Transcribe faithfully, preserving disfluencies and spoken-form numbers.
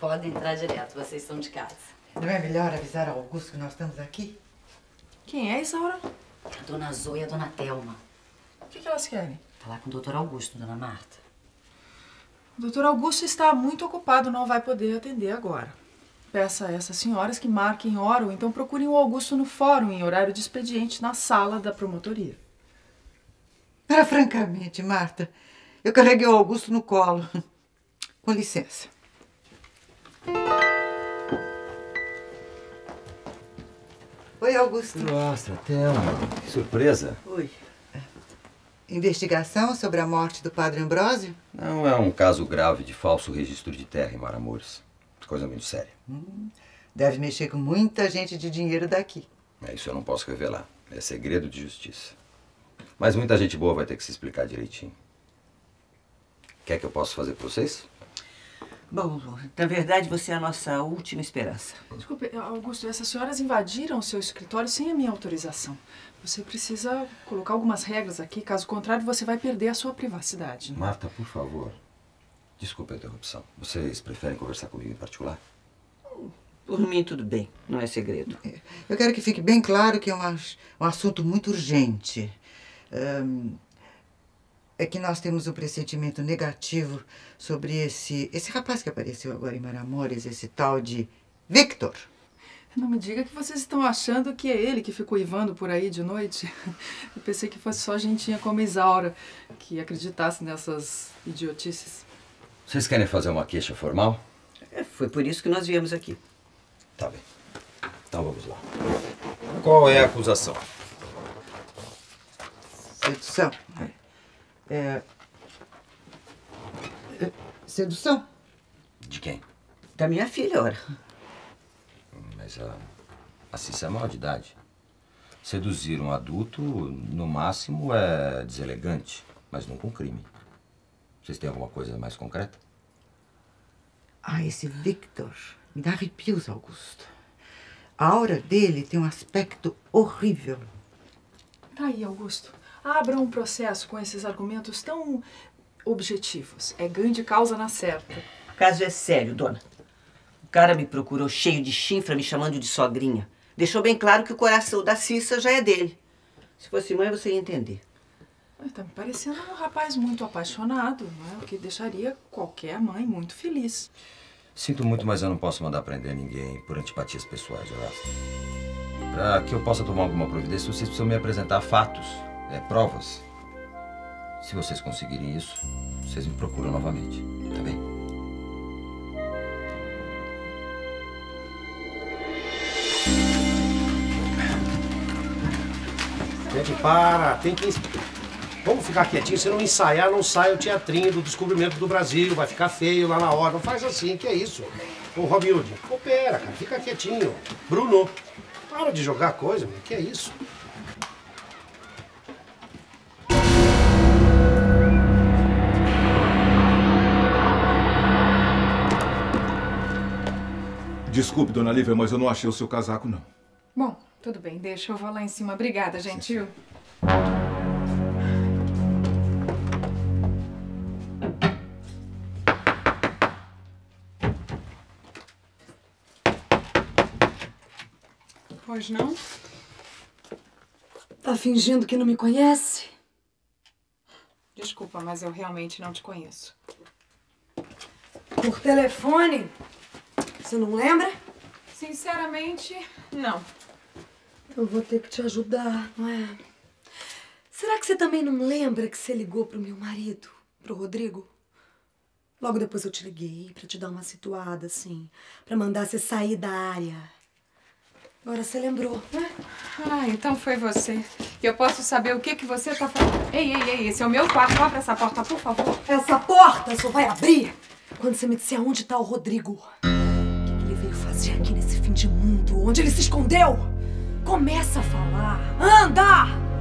Podem entrar direto, vocês são de casa. Não é melhor avisar ao Augusto que nós estamos aqui? Quem é, Isaura? A Dona Zoia e a Dona Thelma. O que, que elas querem? Falar com o doutor Augusto, Dona Marta. O doutor Augusto está muito ocupado, não vai poder atender agora. Peça a essas senhoras que marquem hora ou então procurem o Augusto no fórum em horário de expediente na sala da promotoria. Para francamente, Marta, eu carreguei o Augusto no colo. Com licença. Oi, Augusto. Nossa, Thelma. Que surpresa. Oi. Investigação sobre a morte do padre Ambrósio? Não é um caso grave de falso registro de terra em Maramores. Coisa muito séria. Hum, deve mexer com muita gente de dinheiro daqui. É, isso eu não posso revelar. É segredo de justiça. Mas muita gente boa vai ter que se explicar direitinho. Quer que eu possa fazer para vocês? Bom, na verdade, você é a nossa última esperança. Desculpe, Augusto, essas senhoras invadiram o seu escritório sem a minha autorização. Você precisa colocar algumas regras aqui, caso contrário, você vai perder a sua privacidade. Né? Marta, por favor, desculpe a interrupção. Vocês preferem conversar comigo em particular? Por mim, tudo bem. Não é segredo. Eu quero que fique bem claro que é um, um assunto muito urgente. Um... É que nós temos um pressentimento negativo sobre esse... Esse rapaz que apareceu agora em Maramores, esse tal de Victor. Não me diga que vocês estão achando que é ele que ficou uivando por aí de noite. Eu pensei que fosse só gentinha como Isaura que acreditasse nessas idiotices. Vocês querem fazer uma queixa formal? É, foi por isso que nós viemos aqui. Tá bem. Então vamos lá. Qual é a acusação? Sedução. É... é... Sedução? De quem? Da minha filha, ora. Mas a... a Cissa é maior de idade. Seduzir um adulto, no máximo, é deselegante, mas não com crime. Vocês têm alguma coisa mais concreta? Ah, esse Victor me dá arrepios, Augusto. A aura dele tem um aspecto horrível. Tá aí, Augusto. Abra um processo com esses argumentos tão objetivos. É ganho de causa na certa. O caso é sério, dona. O cara me procurou cheio de chifra, me chamando de sogrinha. Deixou bem claro que o coração da Cissa já é dele. Se fosse mãe, você ia entender. Tá me parecendo um rapaz muito apaixonado, não é? O que deixaria qualquer mãe muito feliz. Sinto muito, mas eu não posso mandar prender ninguém por antipatias pessoais, Augusto. Pra que eu possa tomar alguma providência, vocês precisam me apresentar fatos. É, provas. Se vocês conseguirem isso, vocês me procuram novamente, tá bem? Gente, para, tem que... Vamos ficar quietinho, se não ensaiar, não sai o teatrinho do descobrimento do Brasil, vai ficar feio lá na hora, não faz assim, que é isso? Ô, Robin Hood, coopera, cara, fica quietinho. Bruno, para de jogar coisa, meu, que é isso? Desculpe, Dona Lívia, mas eu não achei o seu casaco, não. Bom, tudo bem. Deixa eu vou lá em cima. Obrigada, gentil. Pois não? Tá fingindo que não me conhece? Desculpa, mas eu realmente não te conheço. Por telefone? Você não lembra? Sinceramente, não. Então vou ter que te ajudar, não é? Será que você também não lembra que você ligou pro meu marido, pro Rodrigo? Logo depois eu te liguei pra te dar uma situada, assim, pra mandar você sair da área. Agora você lembrou, né? Ah, então foi você. E eu posso saber o que que você tá falando? Ei, ei, ei, esse é o meu quarto. Abre essa porta, por favor. Essa porta só vai abrir quando você me disser onde tá o Rodrigo. Fazer aqui nesse fim de mundo, onde ele se escondeu? Começa a falar, anda!